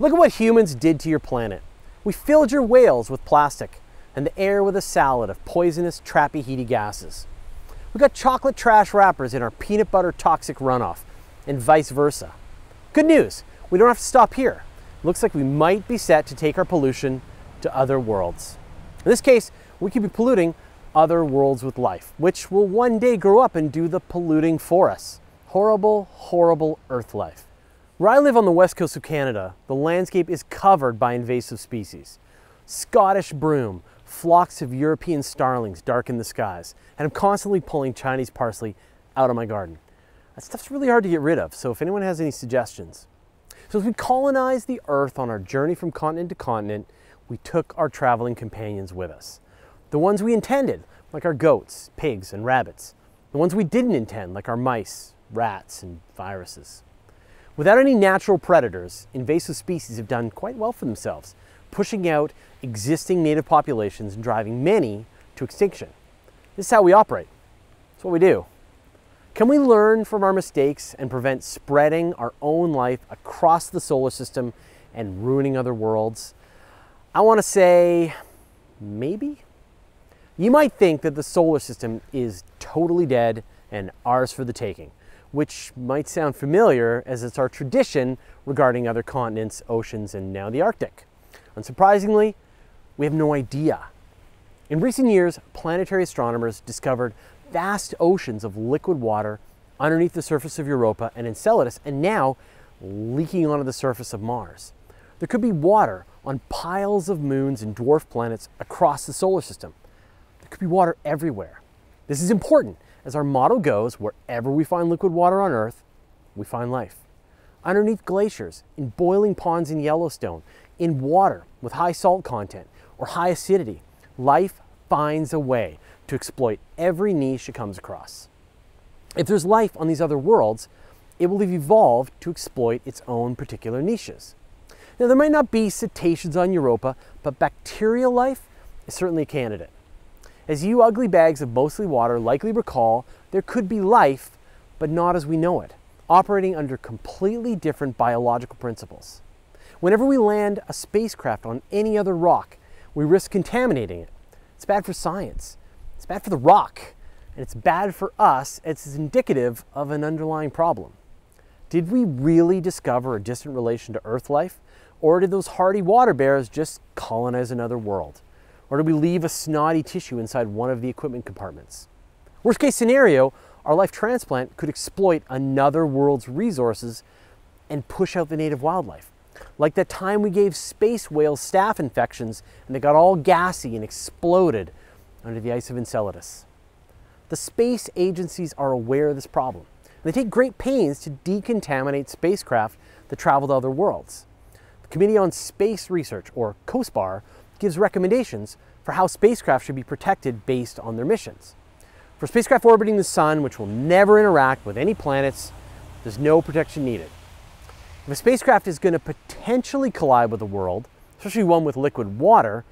Look at what humans did to your planet. We filled your whales with plastic and the air with a salad of poisonous trappy heaty gases. We got chocolate trash wrappers in our peanut butter toxic runoff and vice versa. Good news, we don't have to stop here. Looks like we might be set to take our pollution to other worlds. In this case, we could be polluting other worlds with life, which will one day grow up and do the polluting for us. Horrible, horrible Earth life. Where I live on the west coast of Canada, the landscape is covered by invasive species. Scottish broom, flocks of European starlings darken the skies, and I'm constantly pulling Chinese parsley out of my garden. That stuff's really hard to get rid of, so if anyone has any suggestions. So as we colonized the Earth on our journey from continent to continent, we took our traveling companions with us. The ones we intended, like our goats, pigs, and rabbits. The ones we didn't intend, like our mice, rats, and viruses. Without any natural predators, invasive species have done quite well for themselves, pushing out existing native populations and driving many to extinction. This is how we operate. It's what we do. Can we learn from our mistakes and prevent spreading our own life across the solar system and ruining other worlds? I want to say, maybe? You might think that the solar system is totally dead and ours for the taking, which might sound familiar as it's our tradition regarding other continents, oceans, and now the Arctic. Unsurprisingly, we have no idea. In recent years, planetary astronomers discovered vast oceans of liquid water underneath the surface of Europa and Enceladus, and now leaking onto the surface of Mars. There could be water on piles of moons and dwarf planets across the solar system. There could be water everywhere. This is important, as our motto goes, wherever we find liquid water on Earth, we find life. Underneath glaciers, in boiling ponds in Yellowstone, in water with high salt content or high acidity, life finds a way to exploit every niche it comes across. If there's life on these other worlds, it will have evolved to exploit its own particular niches. Now, there might not be cetaceans on Europa, but bacterial life is certainly a candidate. As you ugly bags of mostly water likely recall, there could be life, but not as we know it, operating under completely different biological principles. Whenever we land a spacecraft on any other rock, we risk contaminating it. It's bad for science. It's bad for the rock, and it's bad for us. It's indicative of an underlying problem. Did we really discover a distant relation to Earth life? Or did those hardy water bears just colonize another world? Or did we leave a snotty tissue inside one of the equipment compartments? Worst case scenario, our life transplant could exploit another world's resources and push out the native wildlife. Like that time we gave space whales staph infections and they got all gassy and exploded under the ice of Enceladus. The space agencies are aware of this problem. They take great pains to decontaminate spacecraft that travel to other worlds. The Committee on Space Research, or COSPAR, gives recommendations for how spacecraft should be protected based on their missions. For spacecraft orbiting the sun, which will never interact with any planets, there's no protection needed. If a spacecraft is going to potentially collide with the world, especially one with liquid water,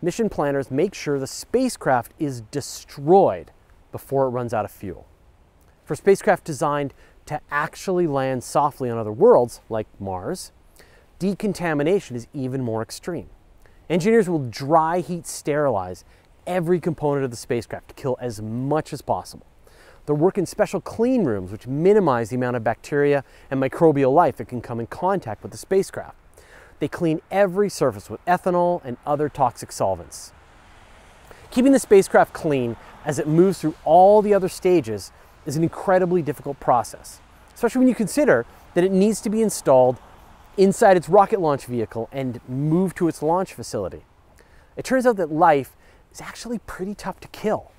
mission planners make sure the spacecraft is destroyed before it runs out of fuel. For spacecraft designed to actually land softly on other worlds, like Mars, decontamination is even more extreme. Engineers will dry heat sterilize every component of the spacecraft to kill as much as possible. They'll work in special clean rooms which minimize the amount of bacteria and microbial life that can come in contact with the spacecraft. They clean every surface with ethanol and other toxic solvents. Keeping the spacecraft clean as it moves through all the other stages is an incredibly difficult process, especially when you consider that it needs to be installed inside its rocket launch vehicle and moved to its launch facility. It turns out that life is actually pretty tough to kill.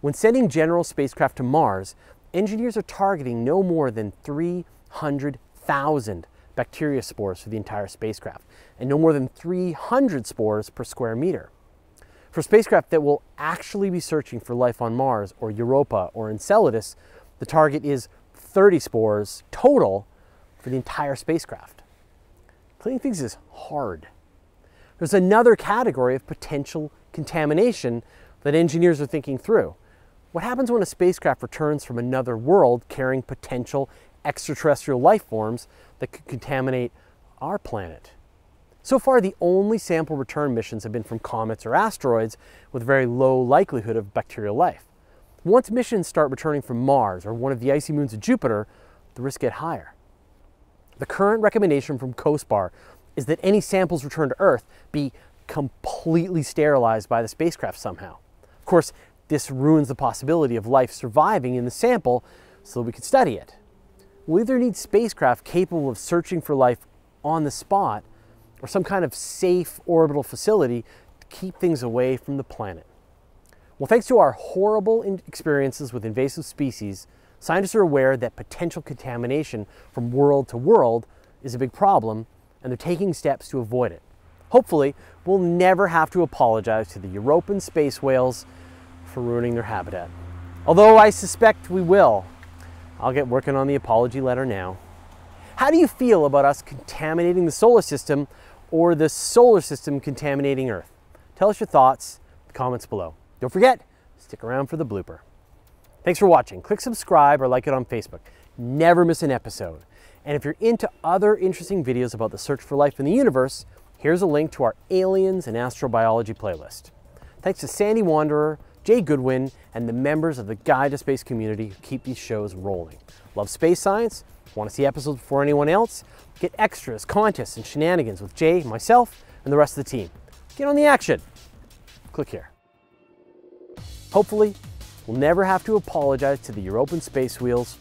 When sending general spacecraft to Mars, engineers are targeting no more than 300,000 bacteria spores for the entire spacecraft, and no more than 300 spores per square meter. For spacecraft that will actually be searching for life on Mars or Europa or Enceladus, the target is 30 spores total for the entire spacecraft. Cleaning things is hard. There's another category of potential contamination that engineers are thinking through. What happens when a spacecraft returns from another world carrying potential extraterrestrial life forms that could contaminate our planet. So far, the only sample return missions have been from comets or asteroids with very low likelihood of bacterial life. Once missions start returning from Mars or one of the icy moons of Jupiter, the risks get higher. The current recommendation from COSPAR is that any samples returned to Earth be completely sterilized by the spacecraft somehow. Of course, this ruins the possibility of life surviving in the sample so that we could study it. We'll either need spacecraft capable of searching for life on the spot or some kind of safe orbital facility to keep things away from the planet. Well, thanks to our horrible experiences with invasive species, scientists are aware that potential contamination from world to world is a big problem, and they're taking steps to avoid it. Hopefully, we'll never have to apologize to the European space whales for ruining their habitat. Although I suspect we will. I'll get working on the apology letter now. How do you feel about us contaminating the solar system or the solar system contaminating Earth? Tell us your thoughts in the comments below. Don't forget, stick around for the blooper. Thanks for watching. Click subscribe or like it on Facebook. Never miss an episode. And if you're into other interesting videos about the search for life in the universe, here's a link to our Aliens and Astrobiology playlist. Thanks to Sandy Wanderer, Jay Goodwin, and the members of the Guide to Space community who keep these shows rolling. Love space science? Want to see episodes before anyone else? Get extras, contests, and shenanigans with Jay, myself, and the rest of the team. Get on the action. Click here. Hopefully, we'll never have to apologize to the European space whales.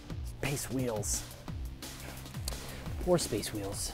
Or space wheels.